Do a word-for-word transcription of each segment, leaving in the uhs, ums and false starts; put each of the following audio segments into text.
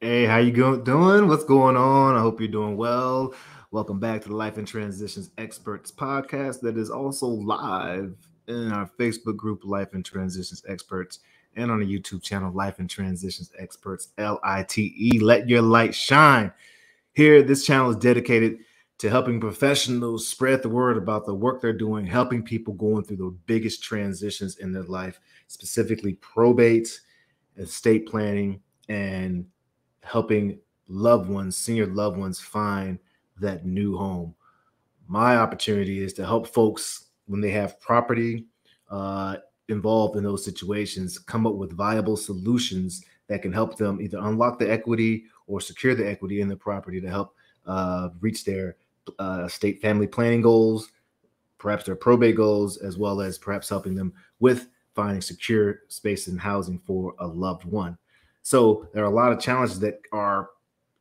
Hey, how you go- doing? What's going on? I hope you're doing well. Welcome back to the Life and Transitions Experts podcast that is also live in our Facebook group, Life and Transitions Experts, and on the YouTube channel, Life and Transitions Experts, L I T E. Let your light shine. Here, this channel is dedicated to helping professionals spread the word about the work they're doing, helping people going through the biggest transitions in their life, specifically probate, estate planning, and helping loved ones, senior loved ones, find that new home. My opportunity is to help folks when they have property uh, involved in those situations, come up with viable solutions that can help them either unlock the equity or secure the equity in the property to help uh, reach their uh, estate family planning goals, perhaps their probate goals, as well as perhaps helping them with finding secure space and housing for a loved one. So there are a lot of challenges that are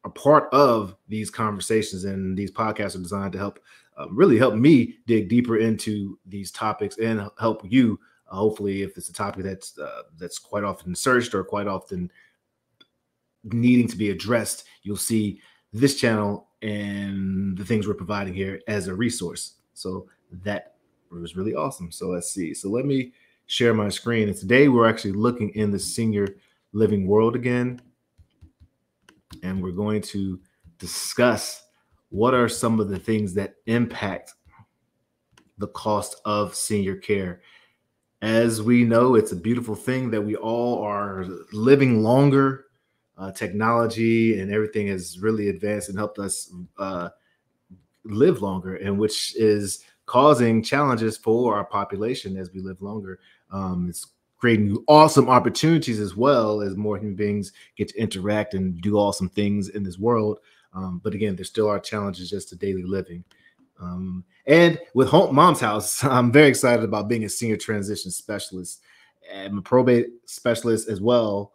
a part of these conversations, and these podcasts are designed to help uh, really help me dig deeper into these topics and help you. Uh, hopefully, if it's a topic that's uh, that's quite often searched or quite often needing to be addressed, you'll see this channel and the things we're providing here as a resource. So that was really awesome. So let's see. So let me share my screen. And today we're actually looking in the senior living world again, and we're going to discuss what are some of the things that impact the cost of senior care. As we know, it's a beautiful thing that we all are living longer. Uh, technology and everything has really advanced and helped us uh, live longer, and which is causing challenges for our population as we live longer. Um, it's creating awesome opportunities as well, as more human beings get to interact and do awesome things in this world. Um, but again, there still are challenges just to daily living. Um, and with home, Mom's House, I'm very excited about being a senior transition specialist. I'm a probate specialist as well.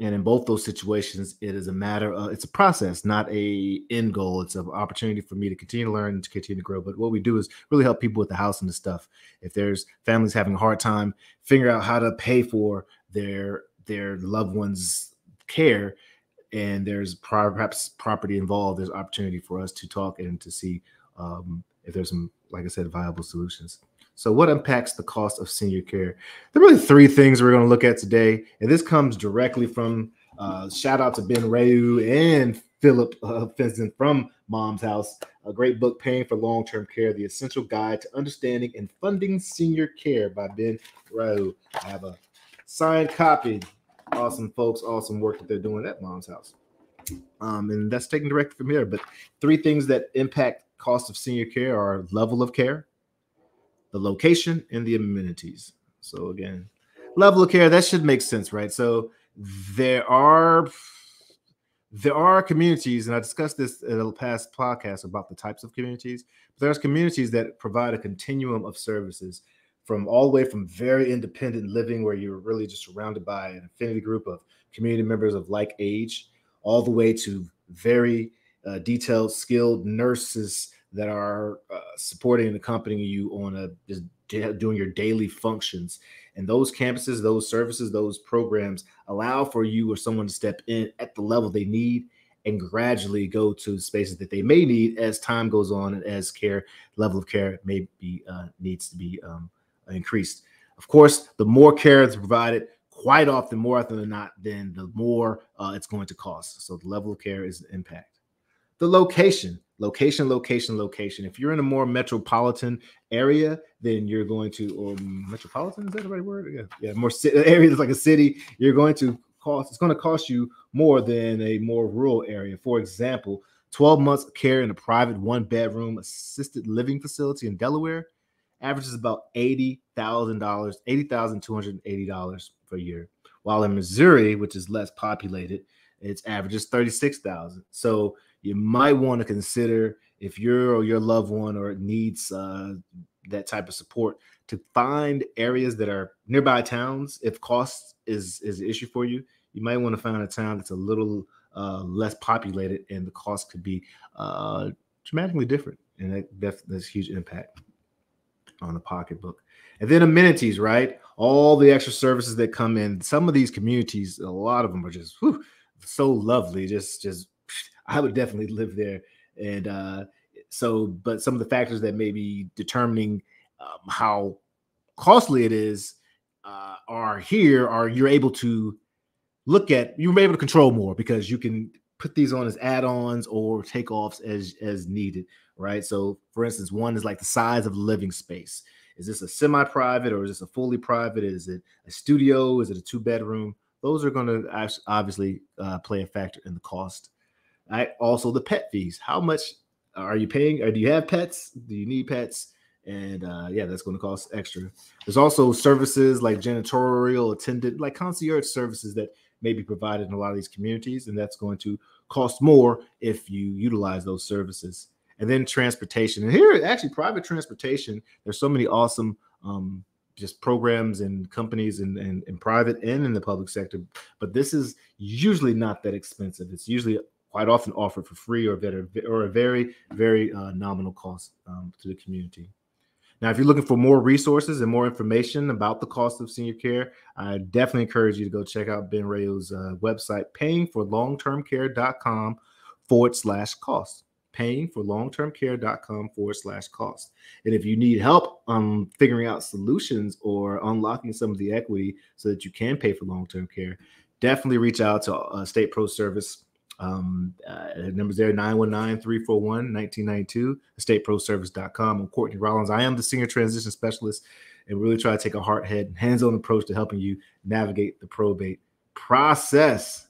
And in both those situations, it is a matter of, it's a process, not a end goal. It's an opportunity for me to continue to learn and to continue to grow. But what we do is really help people with the house and the stuff. If there's families having a hard time, figure out how to pay for their, their loved one's care, and there's perhaps property involved, there's opportunity for us to talk and to see um, if there's some, like I said, viable solutions. So what impacts the cost of senior care? There are really three things we're going to look at today. And this comes directly from uh, shout out to Ben Rayou and Philip uh, Vincent from Mom's House, a great book, Paying for Long-Term Care, The Essential Guide to Understanding and Funding Senior Care by Ben Rayou. I have a signed copy. Awesome folks, awesome work that they're doing at Mom's House. Um, and that's taken directly from here. But three things that impact cost of senior care are level of care, the location, and the amenities. So again, level of care, that should make sense, right? So there are there are communities, and I discussed this in a past podcast about the types of communities, but there's communities that provide a continuum of services from all the way from very independent living, where you're really just surrounded by an affinity group of community members of like age, all the way to very uh, detailed, skilled nurses that are uh, supporting and accompanying you on a just doing your daily functions. And those campuses, those services, those programs allow for you or someone to step in at the level they need and gradually go to spaces that they may need as time goes on and as care level of care may be uh, needs to be um, increased. Of course, the more care is provided, quite often, more often than not, then the more uh, it's going to cost. So the level of care is the impact. The location. Location, location, location. If you're in a more metropolitan area, then you're going to, or metropolitan, is that the right word? Yeah, yeah more areas like a city, you're going to cost, it's going to cost you more than a more rural area. For example, twelve months of care in a private one-bedroom assisted living facility in Delaware averages about eighty thousand dollars, eighty thousand two hundred eighty dollars per year. While in Missouri, which is less populated, it's averages thirty-six thousand dollars. So you might want to consider, if you're or your loved one or needs uh, that type of support, to find areas that are nearby towns. If cost is, is an issue for you, you might want to find a town that's a little uh, less populated, and the cost could be uh, dramatically different. And that, that's, that's a huge impact on the pocketbook. And then amenities, right? All the extra services that come in. Some of these communities, a lot of them are just, whew, so lovely. Just, just, I would definitely live there. And uh, so, but some of the factors that may be determining um, how costly it is uh, are here, are you're able to look at, you're able to control more because you can put these on as add-ons or takeoffs as, as needed, right? So for instance, one is like the size of living space. Is this a semi-private or is this a fully private? Is it a studio? Is it a two-bedroom? Those are going to obviously uh, play a factor in the cost. I, also, the pet fees. How much are you paying? Or do you have pets? Do you need pets? And uh, yeah, that's going to cost extra. There's also services like janitorial, attendant, like concierge services that may be provided in a lot of these communities, and that's going to cost more if you utilize those services. And then transportation. And here, actually, private transportation, there's so many awesome um, just programs and companies in, in, in private and in the public sector, but this is usually not that expensive. It's usually quite often offered for free or better, or a very, very uh, nominal cost um, to the community. Now, if you're looking for more resources and more information about the cost of senior care, I definitely encourage you to go check out Ben Rayou's uh, website, payingforlongtermcare.com forward slash cost. payingforlongtermcare.com forward slash cost. And if you need help um, figuring out solutions or unlocking some of the equity so that you can pay for long-term care, definitely reach out to uh, State Pro Service. Um, uh, numbers there, nine one nine, three four one, one nine nine two, estate pro service dot com. I'm Courtney Rollins. I am the Senior Transition Specialist and really try to take a hard head and hands-on approach to helping you navigate the probate process.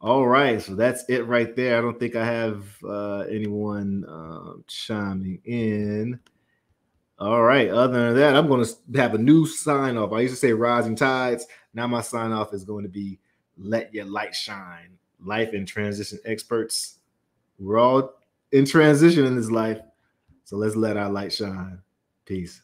All right, so that's it right there. I don't think I have uh, anyone uh, chiming in. All right, other than that, I'm going to have a new sign-off. I used to say rising tides. Now my sign-off is going to be let your light shine. Life and transition experts. We're all in transition in this life, so let's let our light shine. Peace.